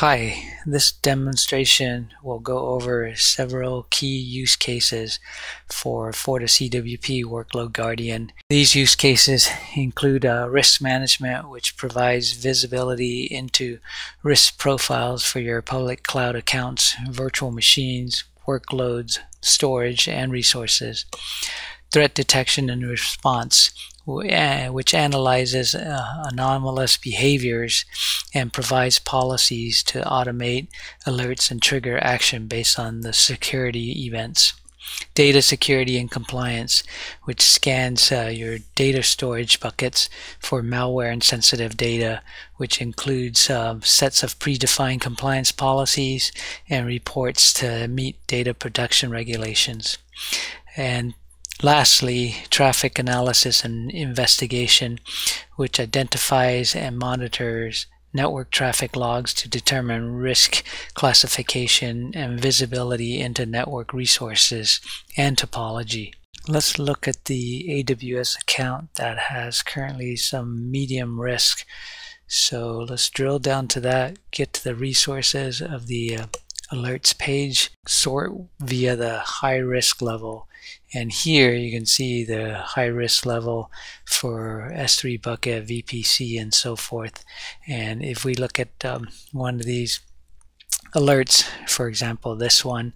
Hi, this demonstration will go over several key use cases for FortiCWP Workload Guardian. These use cases include risk management, which provides visibility into risk profiles for your public cloud accounts, virtual machines, workloads, storage, and resources. Threat detection and response, which analyzes anomalous behaviors and provides policies to automate alerts and trigger action based on the security events. Data security and compliance, which scans your data storage buckets for malware and sensitive data, which includes sets of predefined compliance policies and reports to meet data protection regulations. And lastly, traffic analysis and investigation, which identifies and monitors network traffic logs to determine risk classification and visibility into network resources and topology. Let's look at the AWS account that has currently some medium risk. So let's drill down to that, get to the resources of the alerts page, sort via the high risk level, and here you can see the high risk level for S3 bucket, VPC, and so forth. And if we look at one of these alerts, for example this one,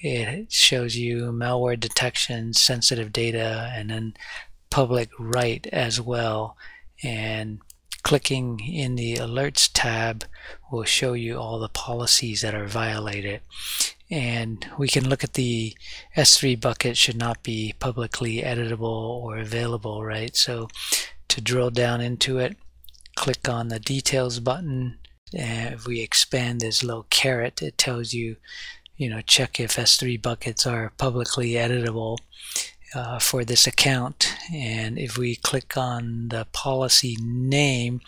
it shows you malware detection, sensitive data, and then public right as well. And clicking in the alerts tab will show you all the policies that are violated. And we can look at the S3 bucket should not be publicly editable or available, right? So to drill down into it, click on the details button. And if we expand this little caret, it tells you, check if S3 buckets are publicly editable for this account. And if we click on the policy name,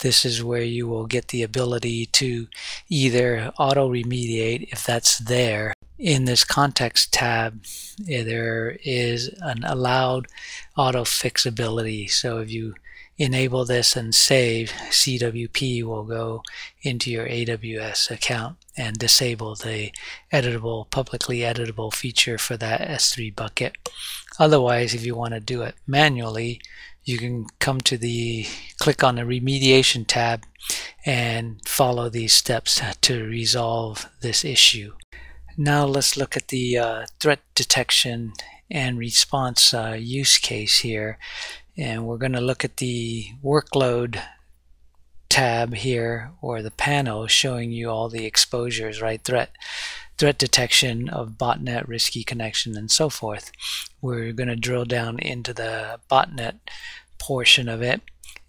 this is where you will get the ability to either auto remediate if that's there. In this context tab, there is an allowed auto fixability. So if you enable this and save, CWP will go into your AWS account and disable the editable, publicly editable feature for that S3 bucket. Otherwise, if you want to do it manually, you can come to the, click on the remediation tab and follow these steps to resolve this issue. Now let's look at the threat detection and response use case here. And we're going to look at the workload tab here, or the panel showing you all the exposures, right? Threat detection of botnet, risky connection, and so forth. We're going to drill down into the botnet portion of it.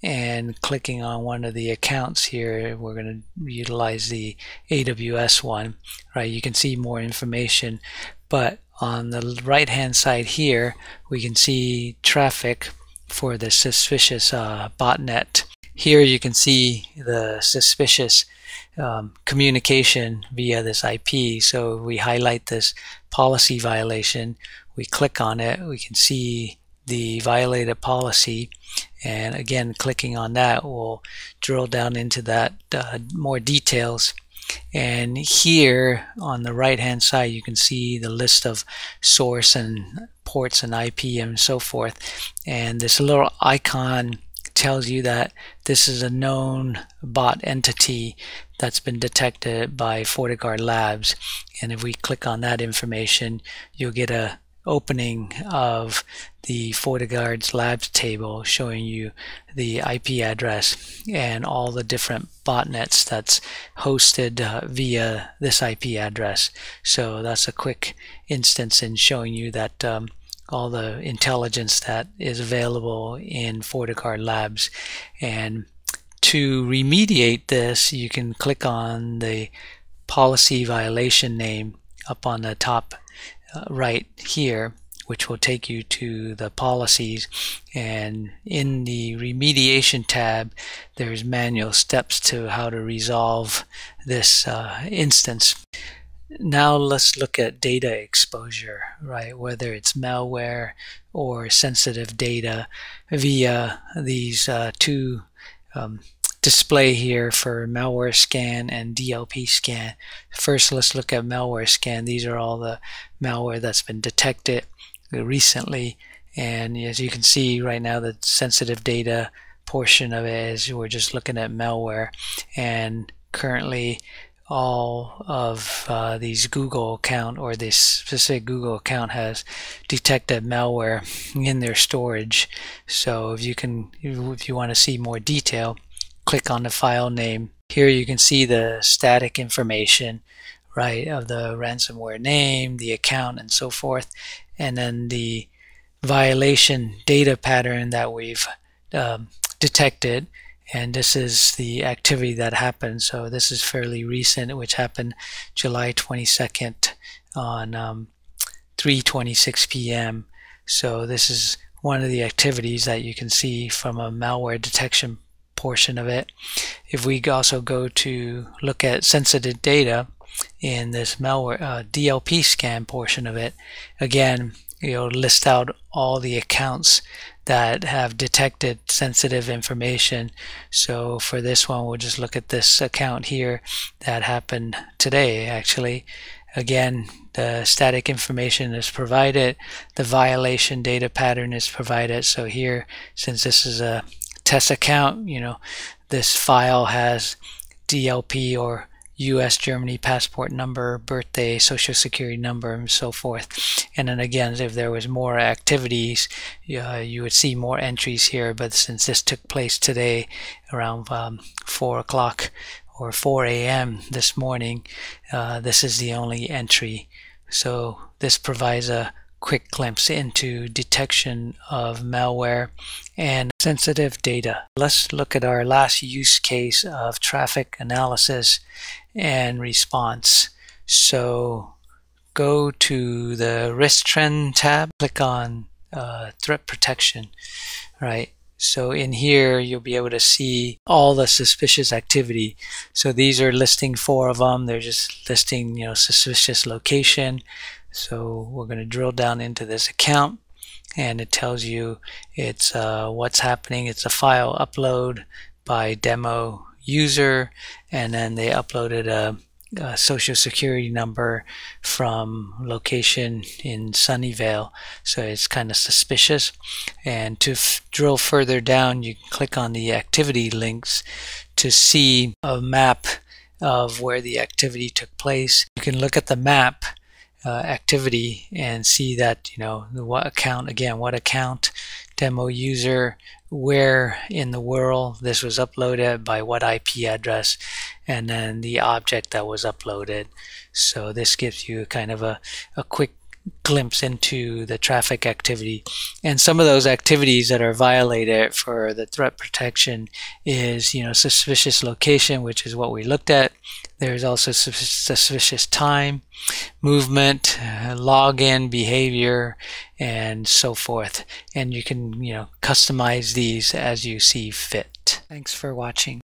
And clicking on one of the accounts here, we're going to utilize the AWS one, right? You can see more information, but on the right-hand side here, we can see traffic for the suspicious botnet. Here you can see the suspicious communication via this IP. So we highlight this policy violation, we click on it, we can see the violated policy, and again clicking on that will drill down into that more details. And here on the right hand side you can see the list of source and ports and IP and so forth, and this little icon tells you that this is a known bot entity that's been detected by FortiGuard Labs. And if we click on that information, you'll get a opening of the FortiGuard Labs table showing you the IP address and all the different botnets that's hosted via this IP address. So that's a quick instance in showing you that all the intelligence that is available in FortiGuard Labs. And to remediate this, you can click on the policy violation name up on the top right here, which will take you to the policies. And in the remediation tab, there's manual steps to how to resolve this instance. Now let's look at data exposure, right? Whether it's malware or sensitive data via these two display here for malware scan and DLP scan. First, let's look at malware scan. These are all the malware that's been detected recently, and as you can see right now, the sensitive data portion of it is we're just looking at malware, and currently all of these Google account, or this specific Google account, has detected malware in their storage. So if you want to see more detail, click on the file name. Here you can see the static information, right, of the ransomware name, the account, and so forth, and then the violation data pattern that we've detected. And this is the activity that happened. So this is fairly recent, which happened July 22nd on 3:26 p.m. So this is one of the activities that you can see from a malware detection portion of it. If we also go to look at sensitive data in this malware DLP scan portion of it, again, you'll list out all the accounts that have detected sensitive information. So for this one, we'll just look at this account here that happened today, actually. Again, the static information is provided, the violation data pattern is provided. So here, since this is a test account, you know, this file has DLP or US Germany passport number, birthday, social security number, and so forth. And then again, if there was more activities, you would see more entries here, but since this took place today around 4 o'clock or 4 a.m. this morning, this is the only entry. So this provides a quick glimpse into detection of malware and sensitive data. Let's look at our last use case of traffic analysis and response. So go to the risk trend tab, click on threat protection, right? So in here you'll be able to see all the suspicious activity. So these are listing 4 of them. They're just listing, you know, suspicious location. So we're going to drill down into this account, and it tells you it's what's happening. It's a file upload by demo user, and then they uploaded a social security number from location in Sunnyvale. So it's kind of suspicious. And to drill further down, you can click on the activity links to see a map of where the activity took place. You can look at the map activity and see that, you know, what account, again, what account, demo user, where in the world this was uploaded, by what IP address, and then the object that was uploaded. So this gives you kind of a quick glimpse into the traffic activity. And some of those activities that are violated for the threat protection is, you know, suspicious location, which is what we looked at. There's also suspicious time, movement, login behavior, and so forth. And you can, you know, customize these as you see fit. Thanks for watching.